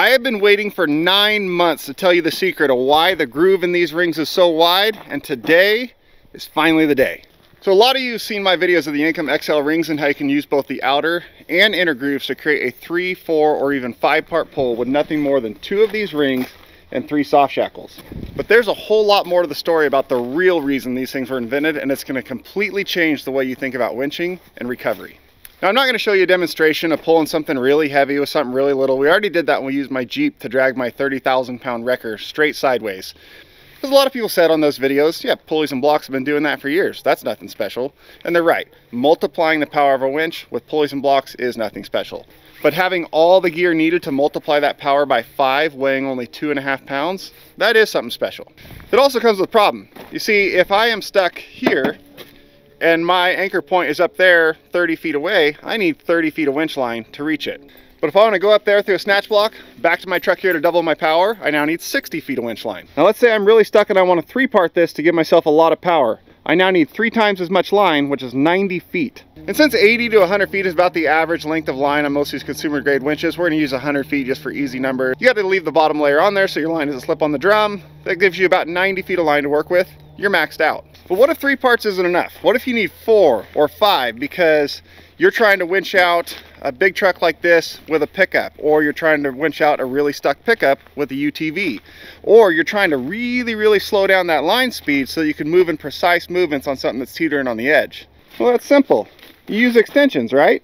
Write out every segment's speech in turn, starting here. I have been waiting for 9 months to tell you the secret of why the groove in these rings is so wide, and today is finally the day. So a lot of you have seen my videos of the Yankum XL rings and how you can use both the outer and inner grooves to create a 3, 4, or even 5 part pole with nothing more than 2 of these rings and 3 soft shackles. But there's a whole lot more to the story about the real reason these things were invented, and it's going to completely change the way you think about winching and recovery. Now, I'm not going to show you a demonstration of pulling something really heavy with something really little. We already did that when we used my Jeep to drag my 30,000 pound wrecker straight sideways. Because a lot of people said on those videos, yeah, pulleys and blocks have been doing that for years. That's nothing special. And they're right. Multiplying the power of a winch with pulleys and blocks is nothing special. But having all the gear needed to multiply that power by 5, weighing only 2.5 pounds, that is something special. It also comes with a problem. You see, if I am stuck here, and my anchor point is up there 30 feet away, I need 30 feet of winch line to reach it. But if I want to go up there through a snatch block, back to my truck here to double my power, I now need 60 feet of winch line. Now let's say I'm really stuck and I want to 3-part this to give myself a lot of power. I now need 3 times as much line, which is 90 feet. And since 80 to 100 feet is about the average length of line on most of these consumer grade winches, we're gonna use 100 feet just for easy numbers. You gotta leave the bottom layer on there so your line doesn't slip on the drum. That gives you about 90 feet of line to work with. You're maxed out. But what if 3 parts isn't enough? What if you need 4 or 5 because you're trying to winch out a big truck like this with a pickup, or you're trying to winch out a really stuck pickup with a UTV, or you're trying to really, really slow down that line speed so you can move in precise movements on something that's teetering on the edge? Well, that's simple. You use extensions, right?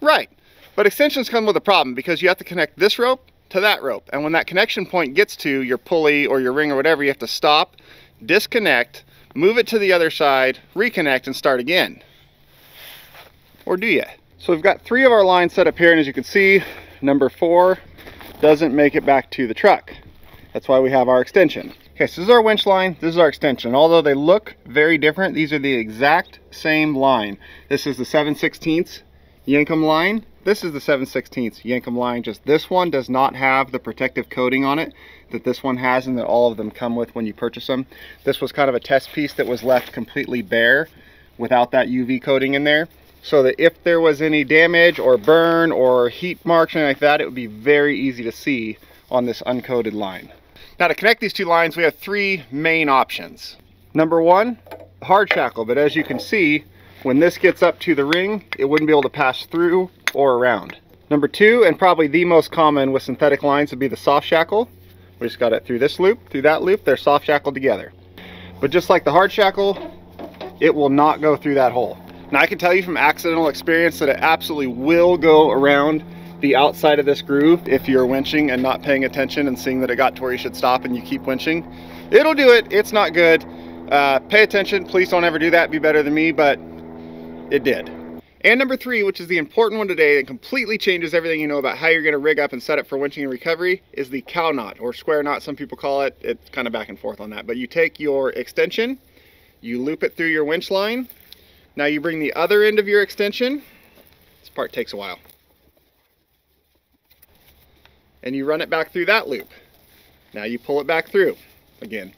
Right. But extensions come with a problem because you have to connect this rope to that rope. And when that connection point gets to your pulley or your ring or whatever, you have to stop, disconnect, move it to the other side, reconnect, and start again. Or do you? So we've got 3 of our lines set up here, and as you can see, number 4 doesn't make it back to the truck. That's why we have our extension. Okay, so this is our winch line, this is our extension. Although they look very different, these are the exact same line. This is the 7/16 Yankum line. This is the 7/16 Yankum line. Just this one does not have the protective coating on it that this one has and that all of them come with when you purchase them. This was kind of a test piece that was left completely bare without that UV coating in there, so that if there was any damage or burn or heat marks or anything like that, it would be very easy to see on this uncoated line. Now, to connect these 2 lines, we have 3 main options. Number 1, hard shackle, but as you can see, when this gets up to the ring, it wouldn't be able to pass through or around. Number 2, and probably the most common with synthetic lines, would be the soft shackle. We just got it through this loop, through that loop, they're soft shackled together. But just like the hard shackle, it will not go through that hole. Now, I can tell you from accidental experience that it absolutely will go around the outside of this groove if you're winching and not paying attention and seeing that it got to where you should stop and you keep winching. It'll do it, it's not good. Pay attention, please don't ever do that, be better than me, but it did. And number 3, which is the important one today that completely changes everything you know about how you're gonna rig up and set up for winching and recovery, is the cow knot, or square knot, some people call it. It's kind of back and forth on that, but you take your extension, you loop it through your winch line. Now you bring the other end of your extension, this part takes a while, and you run it back through that loop. Now you pull it back through. Again,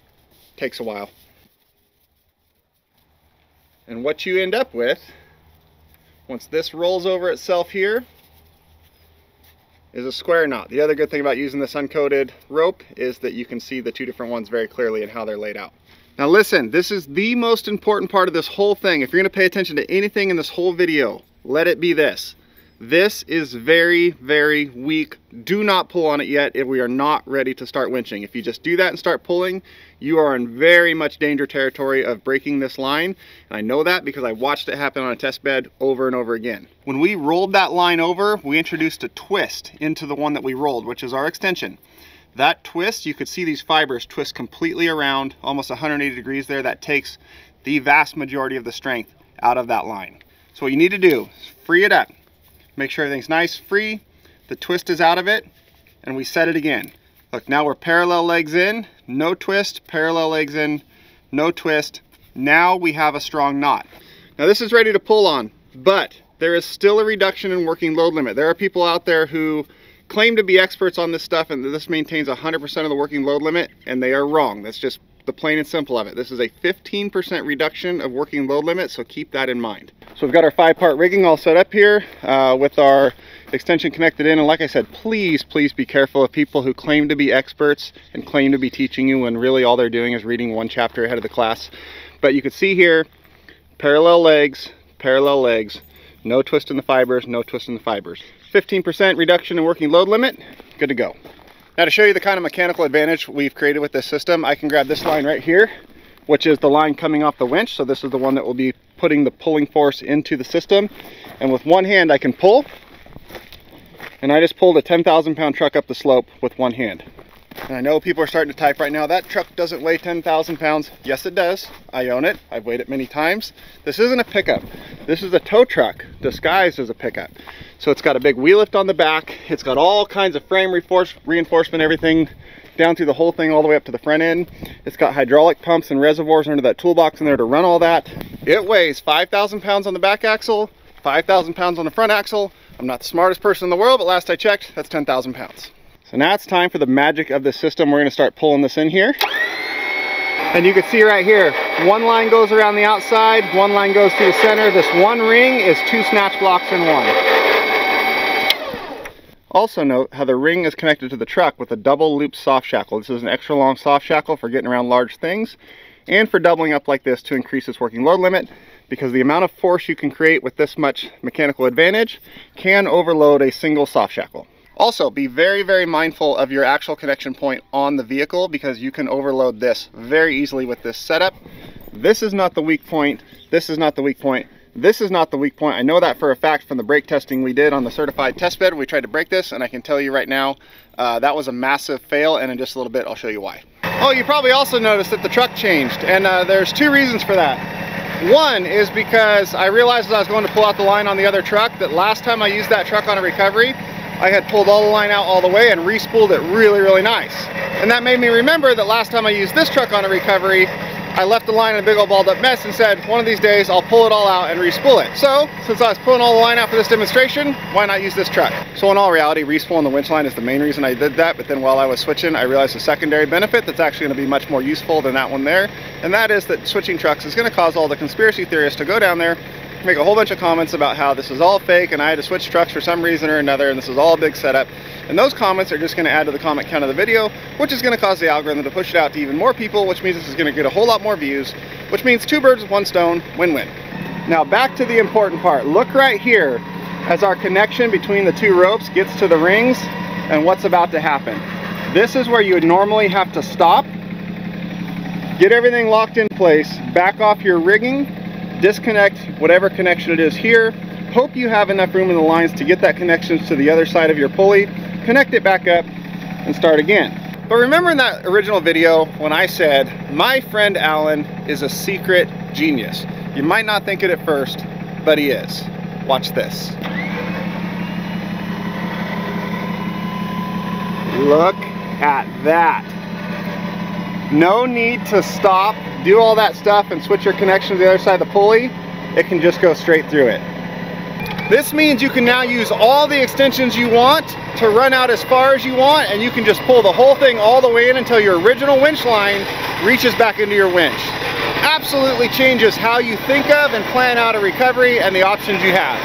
takes a while. And what you end up with, once this rolls over itself here, is a square knot. The other good thing about using this uncoated rope is that you can see the 2 different ones very clearly and how they're laid out. Now listen, this is the most important part of this whole thing. If you're gonna pay attention to anything in this whole video, let it be this. This is very, very weak. Do not pull on it yet if we are not ready to start winching. If you just do that and start pulling, you are in very much danger territory of breaking this line. And I know that because I watched it happen on a test bed over and over again. When we rolled that line over, we introduced a twist into the one that we rolled, which is our extension. That twist, you could see these fibers twist completely around, almost 180 degrees there. That takes the vast majority of the strength out of that line. So what you need to do is free it up. Make sure everything's nice, free, the twist is out of it, and we set it again. Look, now we're parallel legs in, no twist, parallel legs in, no twist. Now we have a strong knot. Now this is ready to pull on, but there is still a reduction in working load limit. There are people out there who claim to be experts on this stuff and this maintains 100% of the working load limit, and they are wrong. That's just the plain and simple of it. This is a 15% reduction of working load limit, so keep that in mind. So we've got our 5-part rigging all set up here with our extension connected in. And like I said, please be careful of people who claim to be experts and claim to be teaching you when really all they're doing is reading one chapter ahead of the class. But you can see here, parallel legs, no twist in the fibers, no twist in the fibers. 15% reduction in working load limit, good to go. Now to show you the kind of mechanical advantage we've created with this system, I can grab this line right here, which is the line coming off the winch. So this is the one that will be putting the pulling force into the system. And with one hand I can pull, and I just pulled a 10,000 pound truck up the slope with one hand. And I know people are starting to type right now, that truck doesn't weigh 10,000 pounds. Yes, it does. I own it. I've weighed it many times. This isn't a pickup. This is a tow truck disguised as a pickup. So it's got a big wheel lift on the back. It's got all kinds of frame reinforcement, everything down through the whole thing, all the way up to the front end. It's got hydraulic pumps and reservoirs under that toolbox in there to run all that. It weighs 5,000 pounds on the back axle, 5,000 pounds on the front axle. I'm not the smartest person in the world, but last I checked, that's 10,000 pounds. So now it's time for the magic of the system. We're going to start pulling this in here. And you can see right here, one line goes around the outside, one line goes through the center. This one ring is 2 snatch blocks in one. Also note how the ring is connected to the truck with a double loop soft shackle. This is an extra long soft shackle for getting around large things and for doubling up like this to increase its working load limit, because the amount of force you can create with this much mechanical advantage can overload a single soft shackle. Also, be very mindful of your actual connection point on the vehicle, because you can overload this very easily with this setup. This is not the weak point. This is not the weak point. This is not the weak point. I know that for a fact from the brake testing we did on the certified test bed. We tried to brake this, and I can tell you right now, that was a massive fail, and in just a little bit, I'll show you why. Oh, you probably also noticed that the truck changed, and there's 2 reasons for that. One is because I realized as I was going to pull out the line on the other truck that last time I used that truck on a recovery, I had pulled all the line out all the way and re-spooled it really nice. And that made me remember that last time I used this truck on a recovery, I left the line in a big old balled up mess and said, one of these days I'll pull it all out and re-spool it. So, since I was pulling all the line out for this demonstration, why not use this truck? So in all reality, re-spooling the winch line is the main reason I did that, but then while I was switching, I realized a secondary benefit that's actually gonna be much more useful than that one there, and that is that switching trucks is gonna cause all the conspiracy theorists to go down there, make a whole bunch of comments about how this is all fake and I had to switch trucks for some reason or another and this is all a big setup. And those comments are just going to add to the comment count of the video, which is going to cause the algorithm to push it out to even more people, which means this is going to get a whole lot more views, which means 2 birds with 1 stone, win-win. Now back to the important part. Look right here as our connection between the 2 ropes gets to the rings and what's about to happen. This is where you would normally have to stop, get everything locked in place, back off your rigging, disconnect whatever connection it is here, hope you have enough room in the lines to get that connection to the other side of your pulley, connect it back up, and start again. But remember in that original video when I said, my friend Alan is a secret genius. You might not think it at first, but he is. Watch this. Look at that. No need to stop, do all that stuff, and switch your connection to the other side of the pulley. It can just go straight through it. This means you can now use all the extensions you want to run out as far as you want, and you can just pull the whole thing all the way in until your original winch line reaches back into your winch. Absolutely changes how you think of and plan out a recovery and the options you have.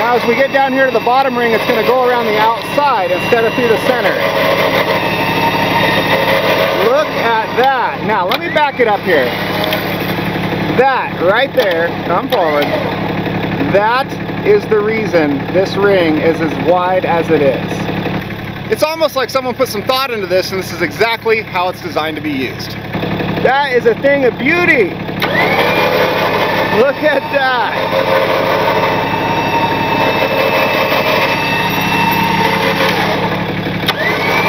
Now as we get down here to the bottom ring, it's going to go around the outside instead of through the center. Look at that. Now, let me back it up here. That, right there, I'm forward. That is the reason this ring is as wide as it is. It's almost like someone put some thought into this, and this is exactly how it's designed to be used. That is a thing of beauty. Look at that.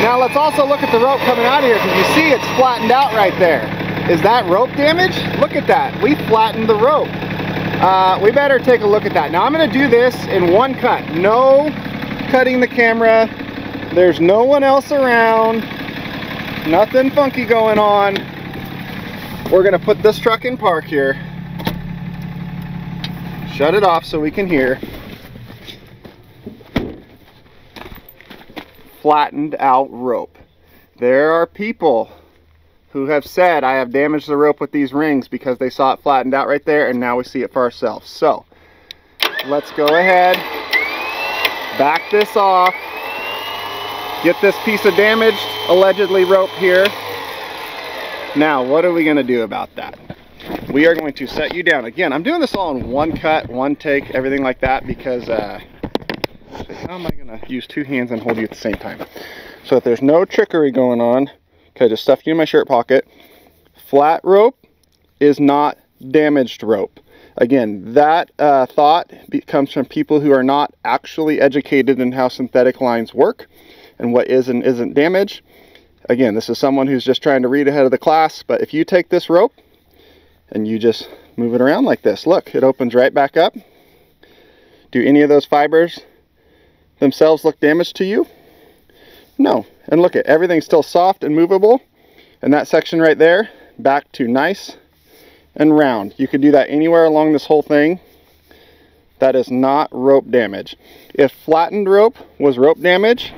Now let's also look at the rope coming out of here, because you see it's flattened out right there. Is that rope damage? Look at that. We flattened the rope. We better take a look at that. Now I'm going to do this in one cut. No cutting the camera. There's no one else around. Nothing funky going on. We're going to put this truck in park here. Shut it off so we can hear. Flattened out rope. There are people who have said I have damaged the rope with these rings because they saw it flattened out right there, and now we see it for ourselves. So let's go ahead, back this off, get this piece of damaged allegedly rope here. Now what are we going to do about that? We are going to set you down. Again, I'm doing this all in one cut, one take, everything like that, because how am I going to use two hands and hold you at the same time? So if there's no trickery going on, okay, just stuff you in my shirt pocket. Flat rope is not damaged rope. Again, that thought comes from people who are not actually educated in how synthetic lines work and what is and isn't damage. Again, this is someone who's just trying to read ahead of the class, but if you take this rope and you just move it around like this, look, it opens right back up. Do any of those fibers themselves look damaged to you? No. And look, at everything's still soft and movable, and that section right there back to nice and round. You could do that anywhere along this whole thing. That is not rope damage. If flattened rope was rope damage,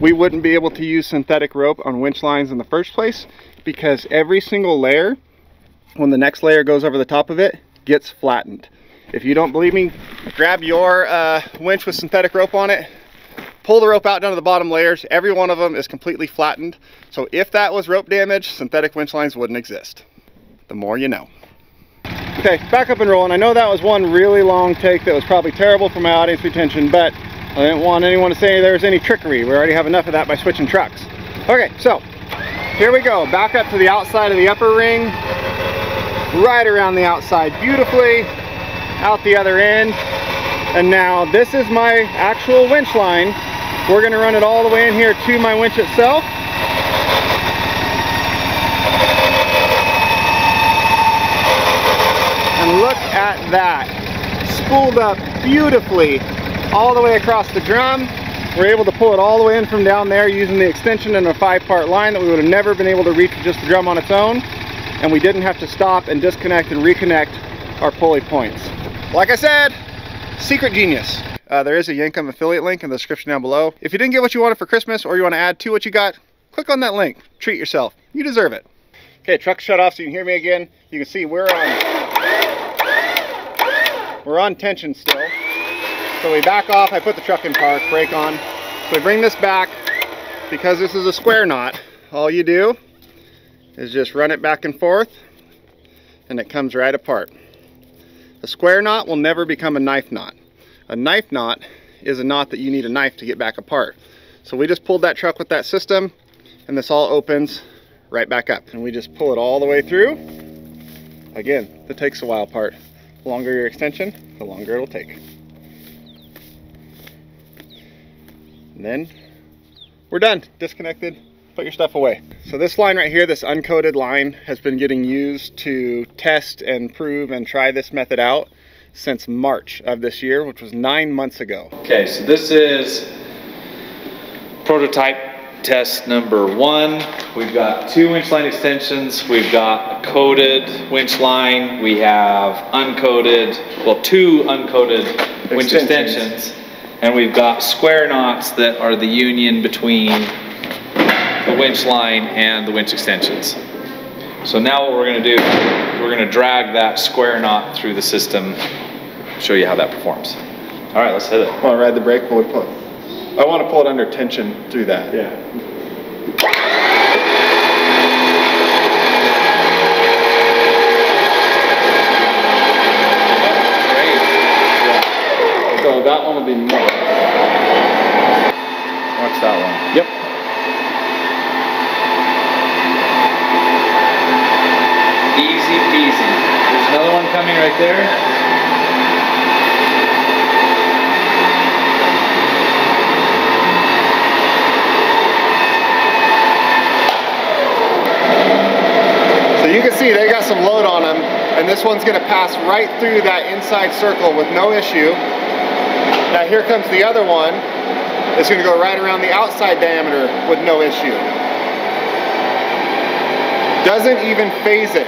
we wouldn't be able to use synthetic rope on winch lines in the first place, because every single layer, when the next layer goes over the top of it, gets flattened. If you don't believe me, grab your winch with synthetic rope on it, pull the rope out down to the bottom layers. Every one of them is completely flattened. So if that was rope damage, synthetic winch lines wouldn't exist. The more you know. Okay, back up and rolling. I know that was one really long take that was probably terrible for my audience retention, but I didn't want anyone to say there was any trickery. We already have enough of that by switching trucks. Okay, so here we go. Back up to the outside of the upper ring. Right around the outside beautifully. Out the other end. And now this is my actual winch line. We're going to run it all the way in here to my winch itself. And look at that. Spooled up beautifully all the way across the drum. We're able to pull it all the way in from down there using the extension and a 5-part line that we would have never been able to reach with just the drum on its own. And we didn't have to stop and disconnect and reconnect our pulley points. Like I said, secret genius. There is a Yankum affiliate link in the description down below. If you didn't get what you wanted for Christmas, or you want to add to what you got, click on that link. Treat yourself. You deserve it. Okay, truck shut off so you can hear me again. You can see we're on tension still. So we back off, I put the truck in park, brake on. So we bring this back. Because this is a square knot, all you do is just run it back and forth, and it comes right apart. A square knot will never become a knife knot. A knife knot is a knot that you need a knife to get back apart. So we just pulled that truck with that system, and this all opens right back up. And we just pull it all the way through. Again, that takes a while part. The longer your extension, the longer it'll take. And then we're done. Disconnected, put your stuff away. So this line right here, this uncoated line, has been getting used to test and prove and try this method out since March of this year, which was 9 months ago. Okay, so this is prototype test number 1. We've got 2 winch line extensions. We've got a coated winch line. We have uncoated, well, 2 uncoated winch extensions. And we've got square knots that are the union between the winch line and the winch extensions. So now what we're going to do, we're going to drag that square knot through the system, show you how that performs. All right, let's hit it. Want to ride the brake while we pull it? I want to pull it under tension through that. Yeah. So that one will be more. Watch that one. Yep. Easy peasy. There's another one coming right there. So you can see they got some load on them, and this one's going to pass right through that inside circle with no issue. Now here comes the other one. It's going to go right around the outside diameter with no issue. Doesn't even phase it.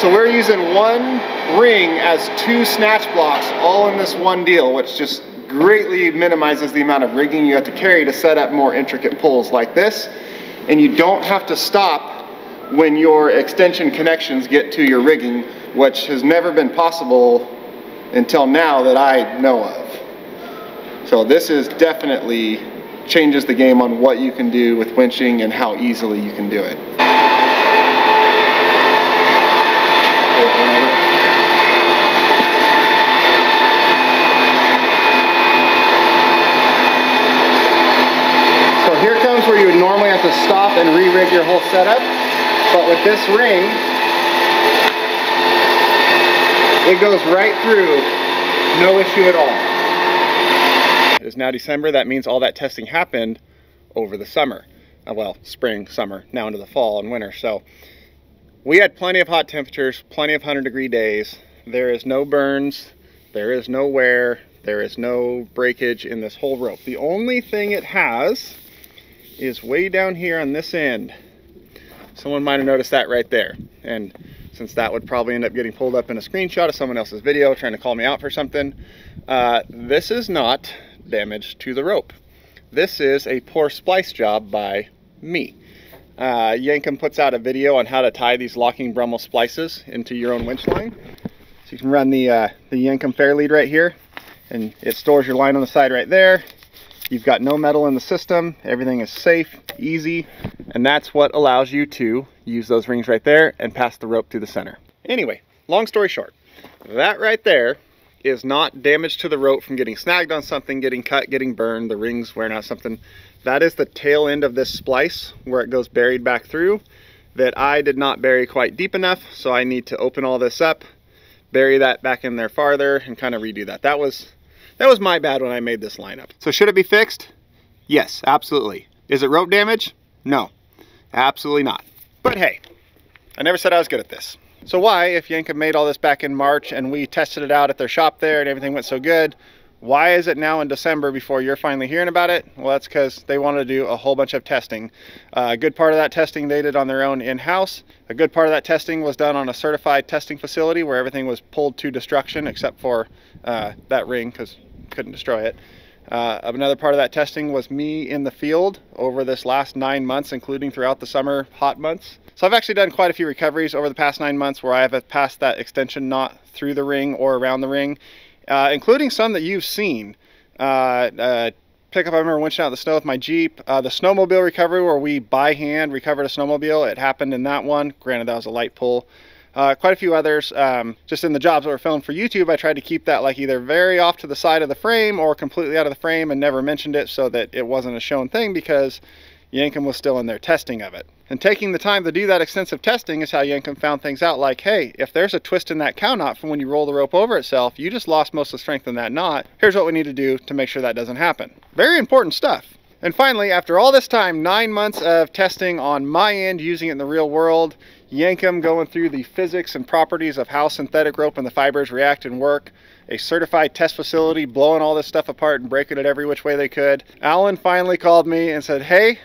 So we're using one ring as 2 snatch blocks all in this one deal, which just greatly minimizes the amount of rigging you have to carry to set up more intricate pulls like this. And you don't have to stop when your extension connections get to your rigging, which has never been possible until now that I know of. So this is definitely changes the game on what you can do with winching and how easily you can do it. So here comes where you would normally have to stop and re-rig your whole setup, but with this ring, it goes right through, no issue at all. It is now December. That means all that testing happened over the summer. Well, spring, summer, now into the fall and winter. So we had plenty of hot temperatures, plenty of 100-degree days. There is no burns. There is no wear. There is no breakage in this whole rope. The only thing it has is way down here on this end. Someone might have noticed that right there. And since that would probably end up getting pulled up in a screenshot of someone else's video trying to call me out for something, this is not damage to the rope. This is a poor splice job by me. Yankum puts out a video on how to tie these locking Brummel splices into your own winch line. So you can run the Yankum fair lead right here, and it stores your line on the side right there. You've got no metal in the system. Everything is safe, easy, and that's what allows you to use those rings right there and pass the rope through the center. Anyway, long story short, that right there is not damage to the rope from getting snagged on something, getting cut, getting burned, the rings wearing out something. That is the tail end of this splice where it goes buried back through that I did not bury quite deep enough. So I need to open all this up, bury that back in there farther, and kind of redo that. That was my bad when I made this lineup. So should it be fixed? Yes, absolutely. Is it rope damage? No, absolutely not. But hey, I never said I was good at this. So why, if Yankum made all this back in March and we tested it out at their shop there and everything went so good, why is it now in December before you're finally hearing about it? Well, that's because they wanted to do a whole bunch of testing. A good part of that testing they did on their own in-house. A good part of that testing was done on a certified testing facility where everything was pulled to destruction except for that ring, because couldn't destroy it. Another part of that testing was me in the field over this last 9 months, including throughout the summer hot months. So I've actually done quite a few recoveries over the past 9 months where I have passed that extension knot through the ring or around the ring, including some that you've seen. Pickup, I remember winching out the snow with my Jeep. The snowmobile recovery where we by hand recovered a snowmobile, it happened in that one. Granted, that was a light pull. Quite a few others, just in the jobs that were filmed for YouTube, I tried to keep that like either very off to the side of the frame or completely out of the frame and never mentioned it so that it wasn't a shown thing because Yankum was still in their testing of it. And taking the time to do that extensive testing is how Yankum found things out like, hey, if there's a twist in that cow knot from when you roll the rope over itself, you just lost most of the strength in that knot. Here's what we need to do to make sure that doesn't happen. Very important stuff. And finally, after all this time, 9 months of testing on my end, using it in the real world, Yankum going through the physics and properties of how synthetic rope and the fibers react and work, a certified test facility blowing all this stuff apart and breaking it every which way they could. Alan finally called me and said, hey,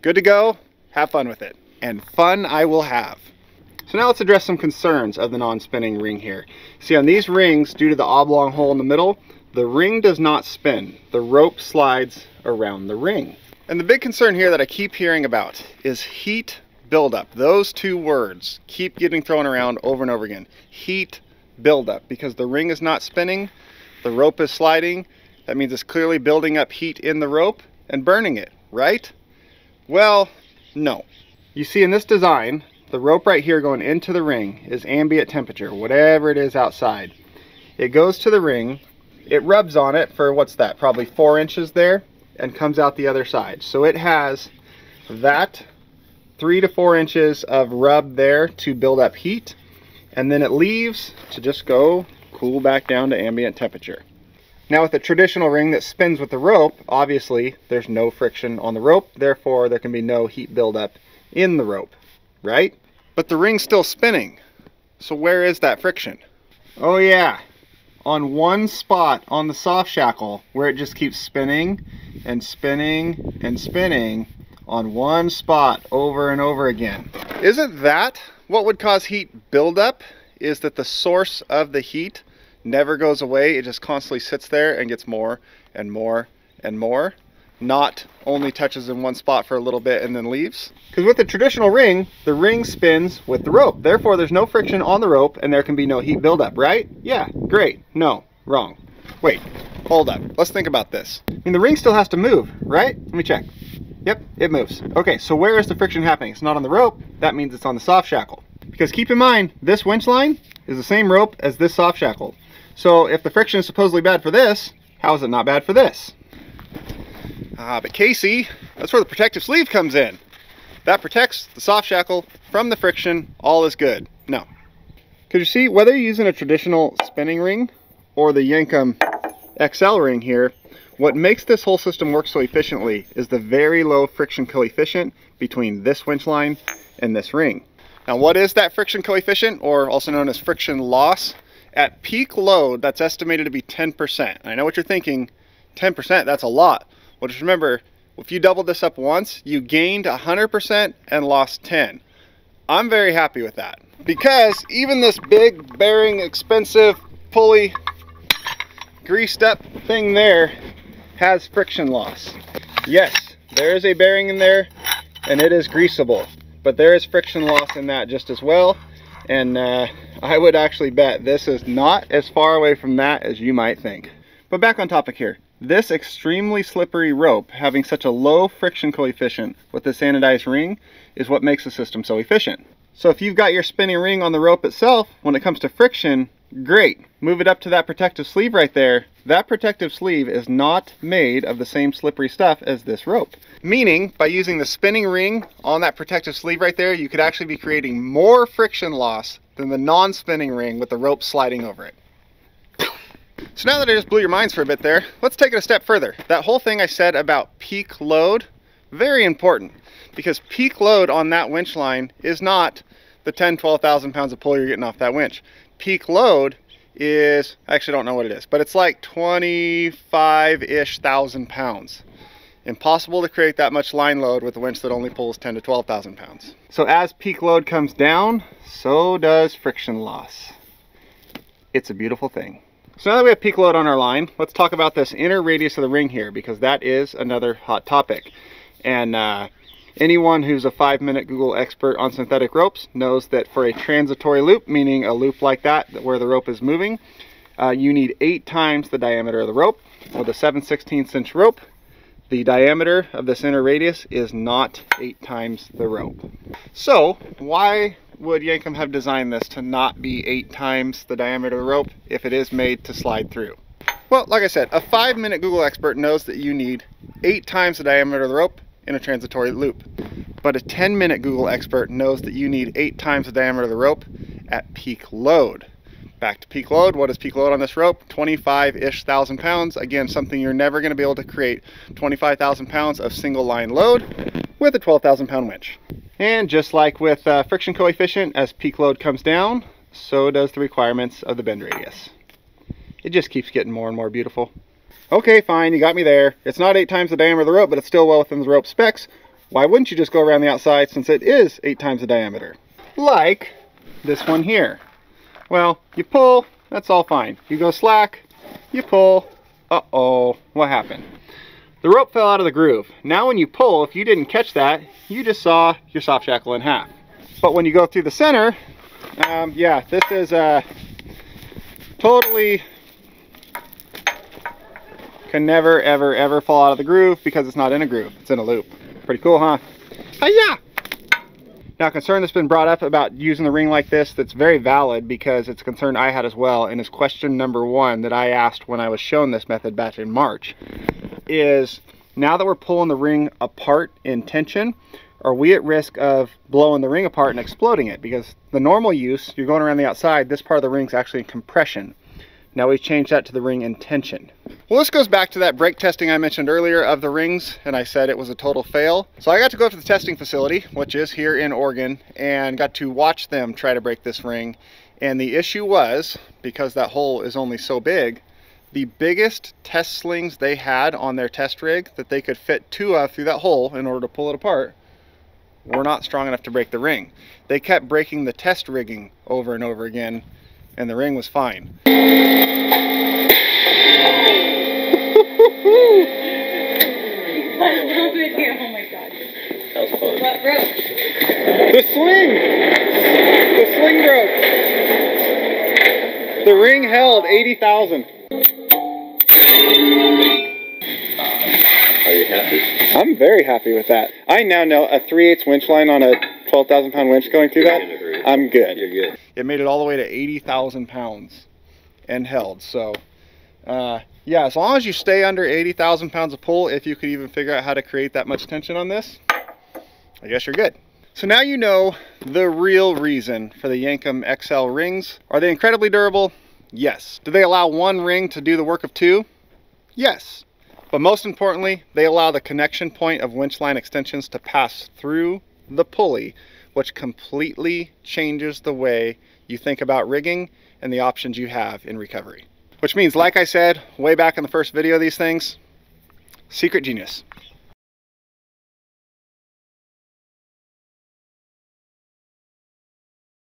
good to go, have fun with it. And fun I will have. So now let's address some concerns of the non-spinning ring here. See, on these rings, due to the oblong hole in the middle, the ring does not spin. The rope slides around the ring. And the big concern here that I keep hearing about is heat buildup. Those two words keep getting thrown around over and over again. Heat buildup, because the ring is not spinning, the rope is sliding. That means it's clearly building up heat in the rope and burning it, right? Well, no. You see, in this design, the rope right here going into the ring is ambient temperature, whatever it is outside. It goes to the ring. It rubs on it for, what's that, probably 4 inches there, and comes out the other side. So it has that 3 to 4 inches of rub there to build up heat, and then it leaves to just go cool back down to ambient temperature. Now with a traditional ring that spins with the rope, obviously there's no friction on the rope, therefore there can be no heat buildup in the rope, right? But the ring's still spinning, so where is that friction? Oh yeah. On one spot on the soft shackle where it just keeps spinning and spinning and spinning on one spot over and over again. Isn't that what would cause heat buildup? Is that the source of the heat never goes away. It just constantly sits there and gets more and more and more. knot only touches in one spot for a little bit and then leaves. Because with the traditional ring, the ring spins with the rope. Therefore, there's no friction on the rope and there can be no heat buildup, right? Yeah, great. No, wrong. Wait, hold up. Let's think about this. I mean, the ring still has to move, right? Let me check. Yep, it moves. Okay, so where is the friction happening? It's not on the rope. That means it's on the soft shackle. Because keep in mind, this winch line is the same rope as this soft shackle. So if the friction is supposedly bad for this, how is it not bad for this? But Casey, that's where the protective sleeve comes in. That protects the soft shackle from the friction. All is good. No. Because you see, whether you're using a traditional spinning ring or the Yankum XL ring here, what makes this whole system work so efficiently is the very low friction coefficient between this winch line and this ring. Now, what is that friction coefficient, or also known as friction loss? At peak load, that's estimated to be 10%. I know what you're thinking, 10%, that's a lot. Well, just remember, if you doubled this up once, you gained 100% and lost 10. I'm very happy with that, because even this big, bearing, expensive, pulley, greased up thing there has friction loss. Yes, there is a bearing in there, and it is greasable, but there is friction loss in that just as well. And I would actually bet this is not as far away from that as you might think. But back on topic here. This extremely slippery rope having such a low friction coefficient with the anodized ring is what makes the system so efficient. So if you've got your spinning ring on the rope itself, when it comes to friction, great. Move it up to that protective sleeve right there. That protective sleeve is not made of the same slippery stuff as this rope. Meaning, by using the spinning ring on that protective sleeve right there, you could actually be creating more friction loss than the non-spinning ring with the rope sliding over it. So now that I just blew your minds for a bit there, let's take it a step further. That whole thing I said about peak load, very important, because peak load on that winch line is not the 10, 12,000 pounds of pull you're getting off that winch. Peak load is, I actually don't know what it is, but it's like 25-ish thousand pounds. Impossible to create that much line load with a winch that only pulls 10 to 12,000 pounds. So as peak load comes down, so does friction loss. It's a beautiful thing. So now that we have peak load on our line, let's talk about this inner radius of the ring here, because that is another hot topic. And anyone who's a 5-minute Google expert on synthetic ropes knows that for a transitory loop, meaning a loop like that where the rope is moving, you need 8 times the diameter of the rope. With a 7/16" rope, the diameter of this inner radius is not 8 times the rope. So why would Yankum have designed this to not be 8 times the diameter of the rope if it is made to slide through? Well, like I said, a 5-minute Google expert knows that you need 8 times the diameter of the rope in a transitory loop. But a 10-minute Google expert knows that you need 8 times the diameter of the rope at peak load. Back to peak load, what is peak load on this rope? 25-ish thousand pounds. Again, something you're never gonna be able to create 25,000 pounds of single line load with a 12,000 pound winch. And just like with friction coefficient, as peak load comes down, so does the requirements of the bend radius. It just keeps getting more and more beautiful. Okay, fine, you got me there. It's not 8 times the diameter of the rope, but it's still well within the rope specs. Why wouldn't you just go around the outside since it is 8 times the diameter? Like this one here. Well, you pull, that's all fine. You go slack, you pull, uh-oh, what happened? The rope fell out of the groove. Now when you pull, if you didn't catch that, you just saw your soft shackle in half. But when you go through the center, yeah, this is totally... Can never, ever, ever fall out of the groove because it's not in a groove. It's in a loop. Pretty cool, huh? Hi-ya! Now, a concern that's been brought up about using the ring like this that's very valid, because it's a concern I had as well, and is question number 1 that I asked when I was shown this method back in March, is now that we're pulling the ring apart in tension, are we at risk of blowing the ring apart and exploding it? Because the normal use, you're going around the outside, this part of the ring's actually in compression. Now we've changed that to the ring in tension. Well, this goes back to that brake testing I mentioned earlier of the rings, and I said it was a total fail. So I got to go to the testing facility, which is here in Oregon, and got to watch them try to break this ring. And the issue was, because that hole is only so big, the biggest test slings they had on their test rig that they could fit 2 of through that hole in order to pull it apart were not strong enough to break the ring. They kept breaking the test rigging over and over again, and the ring was fine. was fun. What broke? The sling! The sling broke. The ring held 80,000. Are you happy? I'm very happy with that. I now know a 3/8 winch line on a 12,000 pound winch going through that. I'm good. You're good. It made it all the way to 80,000 pounds and held. So, yeah, as long as you stay under 80,000 pounds of pull, if you could even figure out how to create that much tension on this, I guess you're good. So now you know the real reason for the Yankum XL rings. Are they incredibly durable? Yes. Do they allow one ring to do the work of two? Yes. But most importantly, they allow the connection point of winch line extensions to pass through the pulley, which completely changes the way you think about rigging and the options you have in recovery. Which means, like I said way back in the first video of these things, secret genius.